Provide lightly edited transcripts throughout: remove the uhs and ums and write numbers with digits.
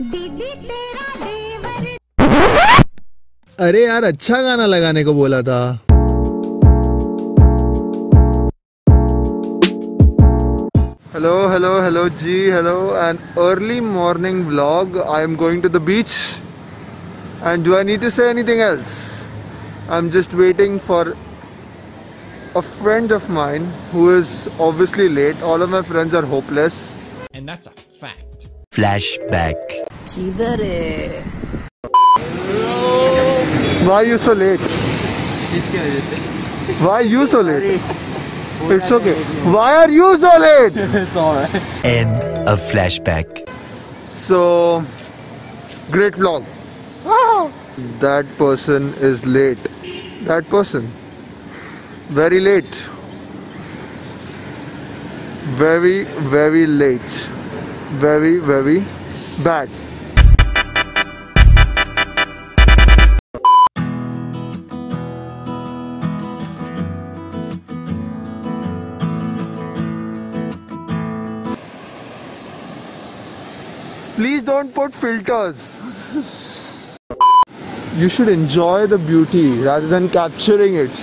दीदी तेरा देवर। अरे यार अच्छा गाना लगाने को बोला था। हेलो हेलो हेलो जी hello. An early morning vlog. I am going to the beach and do I need to say anything else. I am just waiting for a friend of mine who is obviously late. All of my friends are hopeless and that's a fact. Flashback. Kidhar hai? Why are you so late? Kiski wajah se? Why are you so late? It's okay. Why are you so late? It's all right. End of flashback. So great vlog. Wow. That person is late. That person very late, very late, very bad. Please don't put filters. You should enjoy the beauty rather than capturing it.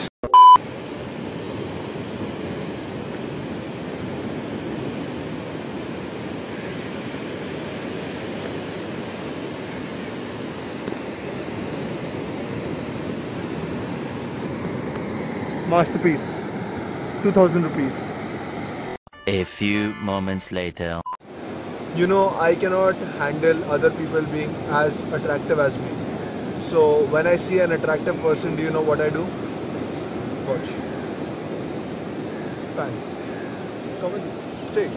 Masterpiece. 2,000 rupees. A few moments later. You know, I cannot handle other people being as attractive as me. So when I see an attractive person, do you know what I do? Watch. Pan. Come on. Stay.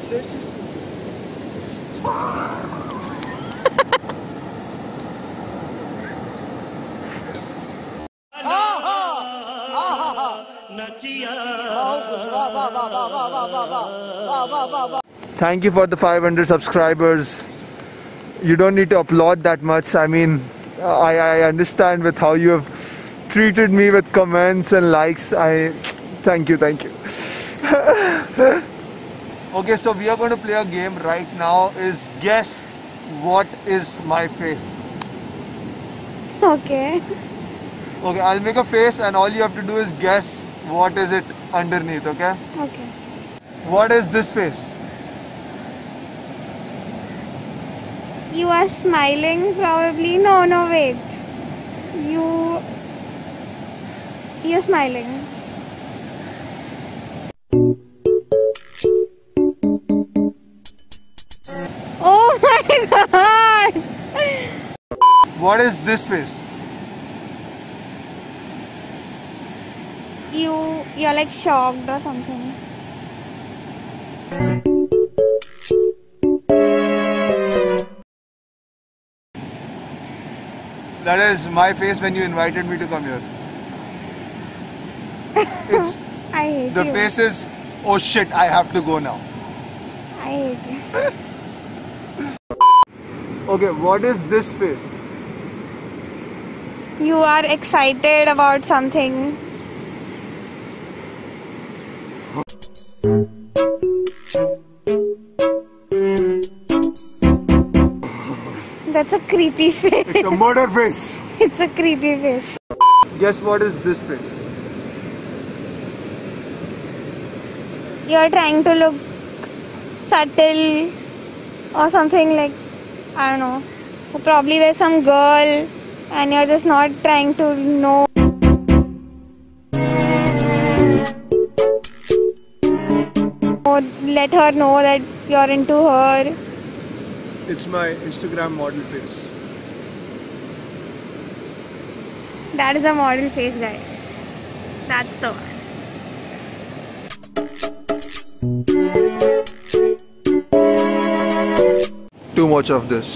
Thank you for the 500 subscribers. You don't need to applaud that much. I mean, I understand with how you have treated me with comments and likes. I thank you. Okay, so we are going to play a game right now. Is guess what is my face? Okay, I'll make a face and all you have to do is guess what is it underneath, okay? Okay. What is this face? You are smiling probably. No, wait. You're smiling. Oh my God! What is this face? You're like shocked or something. That is my face when you invited me to come here. It's I hate the you. Face is, oh shit, I have to go now. I hate you. Okay, what is this face? You are excited about something. That's a creepy face. It's a murder face. It's a creepy face. Guess what is this face? You're trying to look subtle or something, like, I don't know. So probably there's some girl and you're just not trying to know. Let her know that you're into her. It's my Instagram model face. That is a model face, guys. That's the one. Too much of this.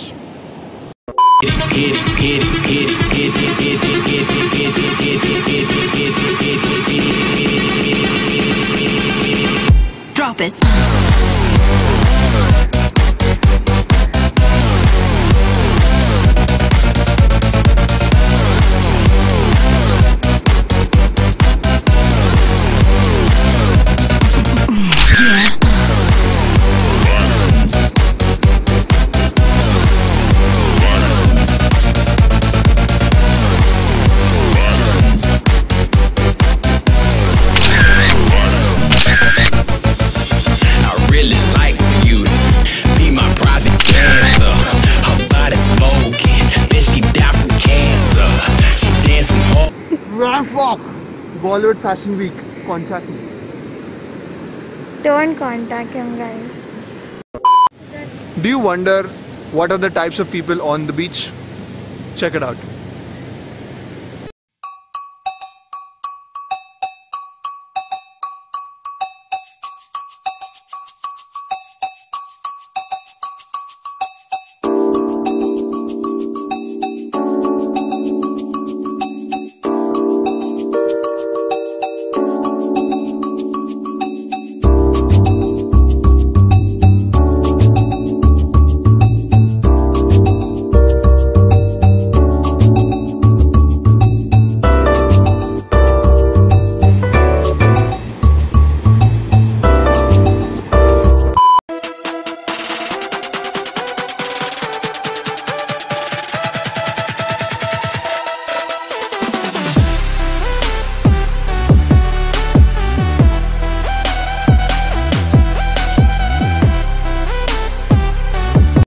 Drop it. walk. Bollywood Fashion Week. Contact me. Don't contact him, guys. Do you wonder what are the types of people on the beach? Check it out.